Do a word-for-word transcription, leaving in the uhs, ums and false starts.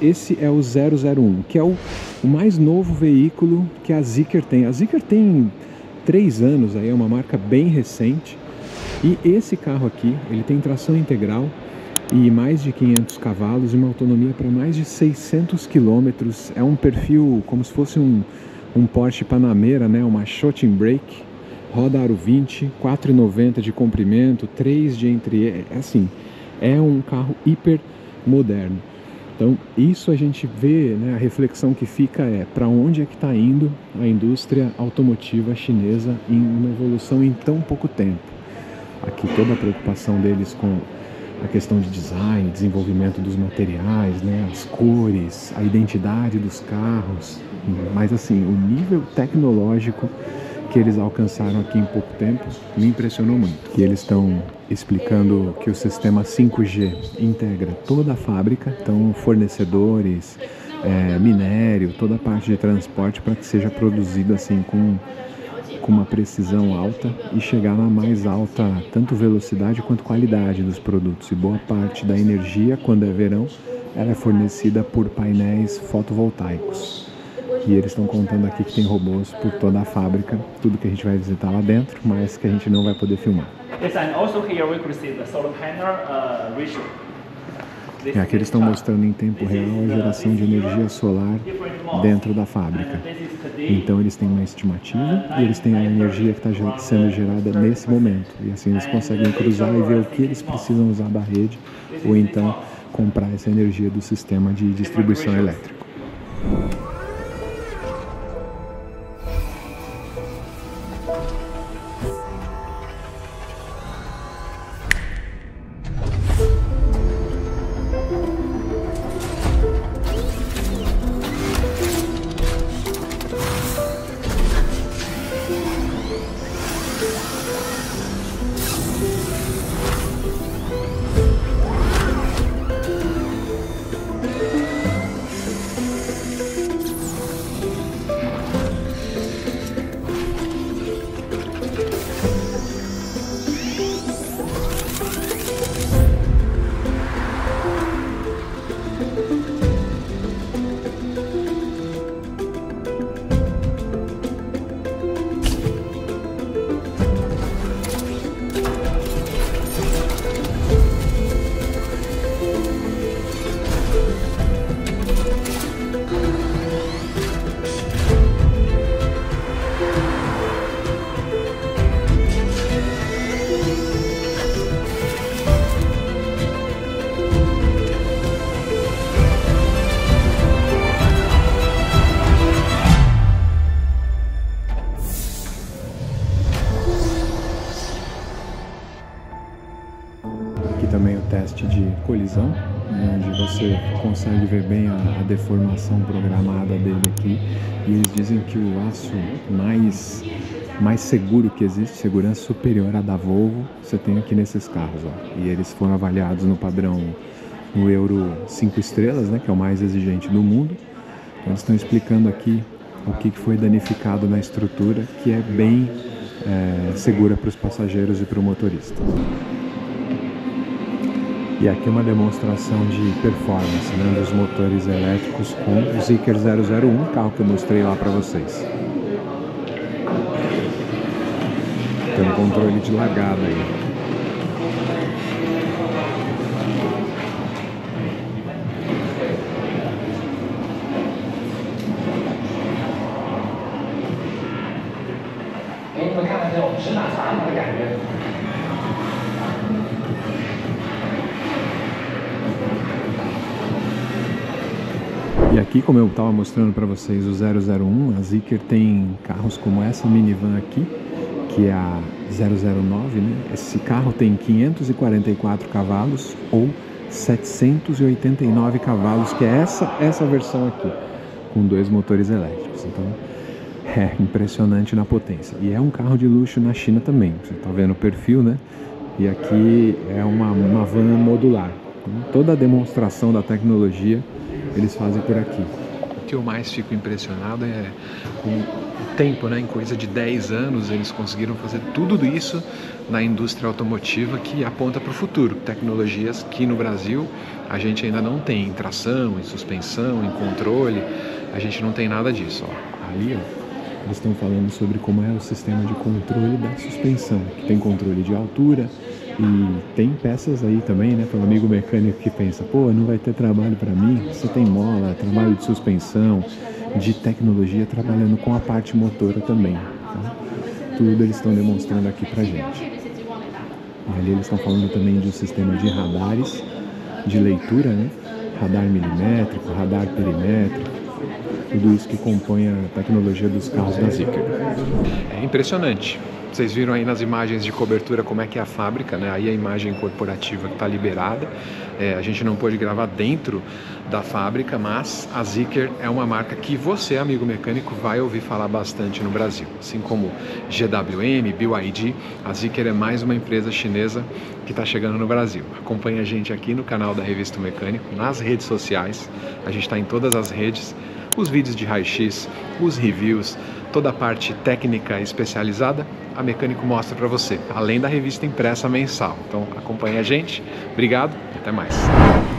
esse é o zero zero um, que é o, o mais novo veículo que a Zeekr tem. A Zeekr tem três anos, aí, é uma marca bem recente, e esse carro aqui, ele tem tração integral e mais de quinhentos cavalos e uma autonomia para mais de seiscentos quilômetros. É um perfil como se fosse um, um Porsche Panamera, né? Uma Shooting Brake, roda aro vinte, quatro e noventa de comprimento, três de entre... É assim, é um carro hiper moderno. Então isso a gente vê, né, a reflexão que fica é para onde é que está indo a indústria automotiva chinesa em uma evolução em tão pouco tempo. Aqui toda a preocupação deles com a questão de design, desenvolvimento dos materiais, né, as cores, a identidade dos carros, mas assim, o nível tecnológico que eles alcançaram aqui em pouco tempo me impressionou muito. E eles estão explicando que o sistema cinco G integra toda a fábrica, então fornecedores, é, minério, toda a parte de transporte, para que seja produzido assim com, com uma precisão alta e chegar na mais alta tanto velocidade quanto qualidade dos produtos. E boa parte da energia, quando é verão, ela é fornecida por painéis fotovoltaicos. E eles estão contando aqui que tem robôs por toda a fábrica, tudo que a gente vai visitar lá dentro, mas que a gente não vai poder filmar. E aqui eles estão mostrando em tempo real a geração de energia solar dentro da fábrica. Então eles têm uma estimativa e eles têm a energia que está sendo gerada nesse momento. E assim eles conseguem cruzar e ver o que eles precisam usar da rede, ou então comprar essa energia do sistema de distribuição elétrica. De colisão, né, onde você consegue ver bem a, a deformação programada dele aqui, e eles dizem que o aço mais, mais seguro que existe, segurança superior à da Volvo, você tem aqui nesses carros, ó. E eles foram avaliados no padrão no Euro cinco estrelas, né, que é o mais exigente do mundo. Então, eles estão explicando aqui o que foi danificado na estrutura, que é bem é, segura para os passageiros e para o motorista. E aqui uma demonstração de performance, né, dos motores elétricos com o Zeekr zero zero um, carro que eu mostrei lá para vocês. Tem um controle de largada aí. E aqui, como eu estava mostrando para vocês, o zero zero um, a Zeekr tem carros como essa minivan aqui, que é a zero zero nove, né? Esse carro tem quinhentos e quarenta e quatro cavalos ou setecentos e oitenta e nove cavalos, que é essa, essa versão aqui, com dois motores elétricos. Então, é impressionante na potência. E é um carro de luxo na China também, você está vendo o perfil, né? E aqui é uma, uma van modular. Então, toda a demonstração da tecnologia eles fazem por aqui. que eu mais fico impressionado é com o tempo, né? Em coisa de dez anos eles conseguiram fazer tudo isso na indústria automotiva, que aponta para o futuro, tecnologias que no Brasil a gente ainda não tem, em tração, em suspensão, em controle, a gente não tem nada disso. Ó. Ali ó, eles estão falando sobre como é o sistema de controle da suspensão, que tem controle de altura. E tem peças aí também, né, para o amigo mecânico que pensa, pô, não vai ter trabalho para mim. Você tem mola, trabalho de suspensão, de tecnologia, trabalhando com a parte motora também, tá? Tudo eles estão demonstrando aqui pra gente. E ali eles estão falando também de um sistema de radares, de leitura, né, radar milimétrico, radar perimétrico. Tudo isso que compõe a tecnologia dos carros da Zeekr. É impressionante. Vocês viram aí nas imagens de cobertura como é que é a fábrica, né? Aí a imagem corporativa que está liberada. É, a gente não pôde gravar dentro da fábrica, mas a Zeekr é uma marca que você, amigo mecânico, vai ouvir falar bastante no Brasil. Assim como G W M, B Y D, a Zeekr é mais uma empresa chinesa que está chegando no Brasil. Acompanhe a gente aqui no canal da Revista do Mecânico, nas redes sociais. A gente está em todas as redes. Os vídeos de raio-x, os reviews, toda a parte técnica especializada, a Mecânico mostra para você, além da revista impressa mensal. Então acompanhe a gente, obrigado e até mais.